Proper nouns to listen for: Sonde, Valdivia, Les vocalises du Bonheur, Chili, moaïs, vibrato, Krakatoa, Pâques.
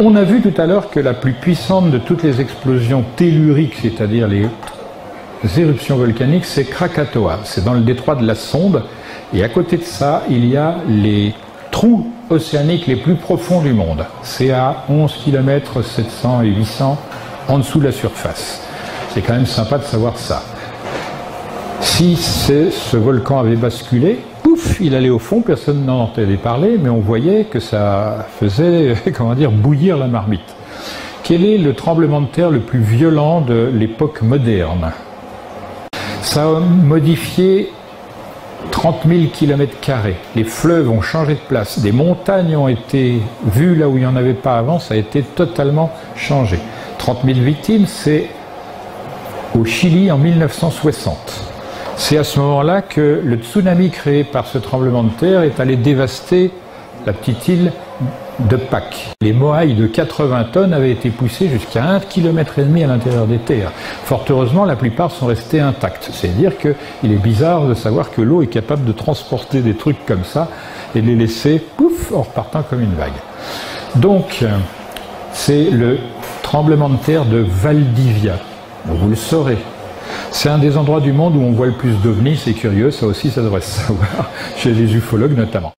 On a vu tout à l'heure que la plus puissante de toutes les explosions telluriques, c'est-à-dire les éruptions volcaniques, c'est Krakatoa. C'est dans le détroit de la Sonde. Et à côté de ça, il y a les trous océaniques les plus profonds du monde. C'est à 11 km 700 et 800 en dessous de la surface. C'est quand même sympa de savoir ça. Si ce volcan avait basculé, pouf, il allait au fond, personne n'en entendait parler, mais on voyait que ça faisait, comment dire, bouillir la marmite. Quel est le tremblement de terre le plus violent de l'époque moderne? Ça a modifié 30 000 km². Les fleuves ont changé de place, des montagnes ont été vues là où il n'y en avait pas avant, ça a été totalement changé. 30 000 victimes, c'est au Chili en 1960. C'est à ce moment-là que le tsunami créé par ce tremblement de terre est allé dévaster la petite île de Pâques. Les moaïs de 80 tonnes avaient été poussés jusqu'à 1,5 km à l'intérieur des terres. Fort heureusement, la plupart sont restés intacts. C'est-à-dire qu'il est bizarre de savoir que l'eau est capable de transporter des trucs comme ça et de les laisser, pouf, en repartant comme une vague. Donc, c'est le tremblement de terre de Valdivia. Vous le saurez. C'est un des endroits du monde où on voit le plus d'ovnis, c'est curieux, ça aussi ça devrait se savoir, chez les ufologues notamment.